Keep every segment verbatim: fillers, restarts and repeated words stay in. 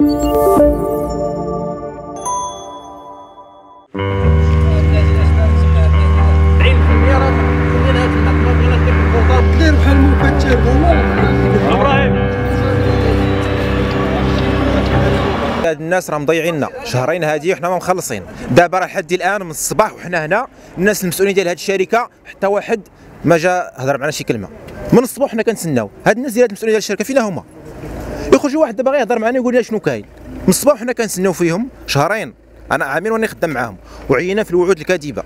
هاد الناس راه مضيعيننا شهرين هادي وحنا ما مخلصين. دابا راه لحد الان من الصباح وحنا هنا، الناس المسؤولين ديال هاد الشركه حتى واحد ما جا هضر معنا شي كلمه من الصباح. حنا كنتسناو هاد الناس ديال المسؤولين ديال الشركه فينا هما، يخرج واحد دابا غير يهضر معنا يقول لنا شنو كاين. من الصباح حنا كنتسناو فيهم شهرين، انا عامل وانا خدام معاهم وعينا في الوعود الكاذبه.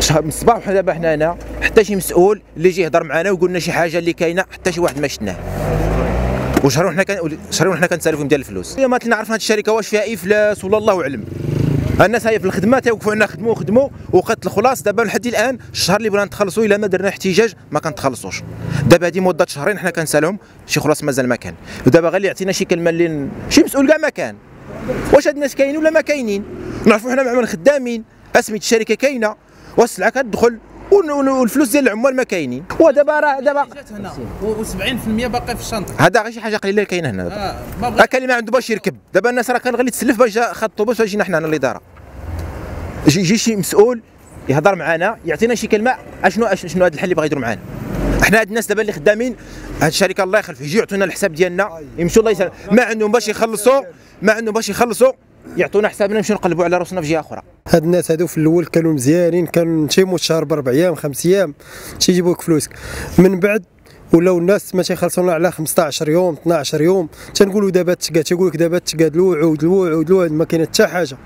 شهر من الصباح وحنا دابا حنا هنا، حتى شي مسؤول اللي يجي يهضر معنا ويقول لنا شي حاجه اللي كاينه حتى شي واحد ما شفناه. وشهرين حنا كان شهرين حنا كنسالفهم ديال الفلوس. ما كنا عرفنا هاد الشركه واش فيها افلاس ولا الله اعلم. الناس هاي في الخدمه تيوقفوا عنا خدموا خدموا وقت الخلاص. دابا لحد الان الشهر اللي بغينا نتخلصوا الا ما درنا احتجاج ما كنتخلصوش. دابا هذه مده شهرين حنا كنسالهم شي خلاص مازال ما كان. ودابا غير اللي يعطينا شي كلمه اللي شي مسؤول كاع ما كان، واش هاد الناس كاينين ولا ما كاينين؟ نعرفوا حنا مع من خدامين، اسميه الشركه كاينه والسلعه كتدخل والفلوس ديال العمال ما كاينين. ودابا راه دابا سبعين بالمئة باقي في الشنطه. هذا غير شي حاجه قليله اللي كاينه هنا دابا. آه كاين اللي ما عنده باش يركب. دابا الناس راه كان غير يتسلف باش خد الطوبوس باش يجينا حنا هنا للاداره. يجي شي مسؤول يهضر معنا يعطينا شي كلمه اشنو شنو هذا الحل اللي بغا يدير معانا. حنا هاد الناس دابا اللي خدامين هاد الشركه الله يخلف يجي يعطونا الحساب ديالنا يمشوا الله يسلم. ما عندهم باش يخلصوا ما عندهم باش يخلصوا يعطونا حسابنا نمشيو نقلبوا على راسنا في جهه اخرى. هاد الناس هادو في الاول كانوا مزيانين، كانوا تيموت شهر باربع ايام خمس ايام تيجيبوا لك فلوسك. من بعد ولاو الناس ما تيخلصونا على خمسطاش يوم اثناعش يوم. تنقولوا دابا تشكا، تيقول لك دابا تشكا الوعود الوعود الوعود ما كاينه حتى حاجه.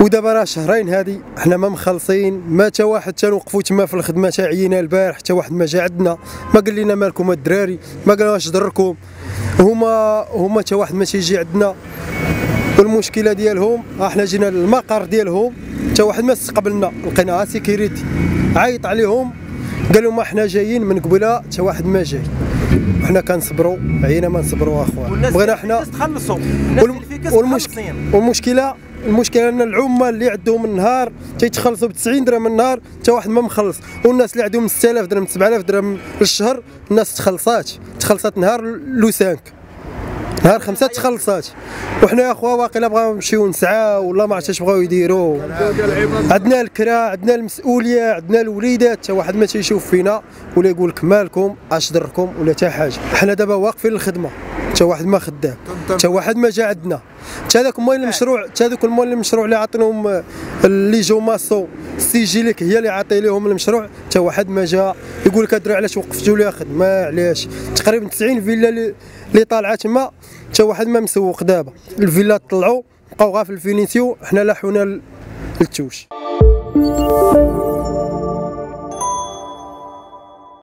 ودابا راه شهرين هادي حنا ما مخلصين، ما تا واحد تنوقفوا تما في الخدمه تاعينا البارح حتى واحد ما جا عندنا، ما قال لنا مالكم الدراري، ما قال واش ضركم هما هما تا واحد ما تيجي عندنا. والمشكله ديالهم احنا جينا للمقر ديالهم حتى واحد ما استقبلنا، لقينا سيكيريتي عيط عليهم قال لهم احنا جايين من قبيله حتى واحد ما جاي. حنا كنصبروا عينا ما نصبروا اخوان، بغينا حنا نتخلصوا. والمشكله المشكله ان العمال اللي عندهم النهار تيتخلصوا ب تسعين درهم النهار حتى واحد ما مخلص، والناس اللي عندهم ستة آلاف درهم سبعة آلاف درهم للشهر الناس تخلصات تخلصات نهار لو سانك نهار خمسة تخلصات. وحنا يا اخويا واقيلا بغاو نمشيو نسعاو والله ما عرفتش اش بغاو يديروا. عندنا الكراع عندنا المسؤوليه عندنا الوليدات حتى واحد ما تيشوف فينا ولا يقول لك مالكم اش ضركم ولا حتى حاجه. حنا دابا واقفين للخدمه حتى واحد ما خدام حتى واحد ما جا عندنا. حتى هذاك الموين المشروع حتى هذوك الموين المشروع اللي عاطينهم اللي جو ماسو السجلك هي اللي عاطي لهم المشروع حتى واحد ما جا يقول لك الدراري علاش وقفتوا لي خدمه علاش. تقريبا تسعين فيلا اللي طالعه تما حتى واحد ما مسوق. دابا الفيلات طلعوا بقاو غا في الفينيسيو، حنا لاحونا للتوش.